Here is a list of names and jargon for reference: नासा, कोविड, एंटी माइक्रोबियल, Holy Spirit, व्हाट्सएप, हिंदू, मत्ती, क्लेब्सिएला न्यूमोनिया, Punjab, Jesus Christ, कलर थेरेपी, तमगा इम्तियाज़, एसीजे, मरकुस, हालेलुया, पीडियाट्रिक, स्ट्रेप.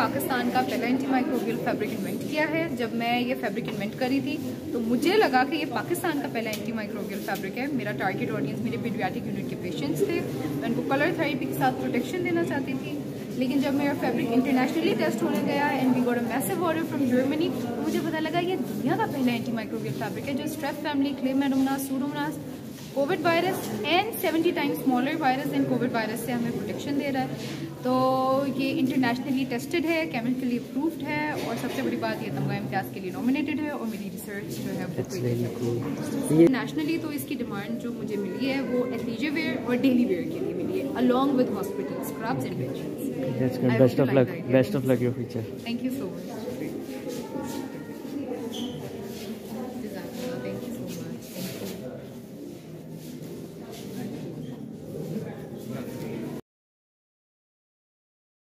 पाकिस्तान का पहला एंटी माइक्रोबियल fabric invent किया है। जब मैं ये फैब्रिक इन्वेंट करी थी तो मुझे लगा कि ये पाकिस्तान का पहला एंटी माइक्रोबियल फैब्रिक है। मेरा टारगेट ऑडियंस मेरे पीडियाट्रिक यूनिट के पेशेंट्स थे, मैं उनको कलर थेरेपी के साथ प्रोटेक्शन देना चाहती थी। लेकिन जब मेरा फैब्रिक इंटरनेशनली टेस्ट होने गया and we got a massive order from Germany, तो मुझे पता लगा ये दुनिया का पहला एंटी माइक्रोबियल फैब्रिक है जो स्ट्रेप family, क्लेब्सिएला न्यूमोनिया, कोविड virus and 70 times smaller virus than कोविड virus से हमें प्रोटेक्शन दे रहा है। तो ये इंटरनेशनली टेस्टेड है, केमिकली अप्रूव्ड है और सबसे बड़ी बात ये तमगा इम्तियाज़ के लिए नॉमिनेटेड है और मेरी रिसर्च जो है वो इंटरनेशनली। तो इसकी डिमांड जो मुझे मिली है वो एसीजे वेयर और डेली वेयर के लिए मिली है along with hospital scrubs and best of luck your future. Thank you so much.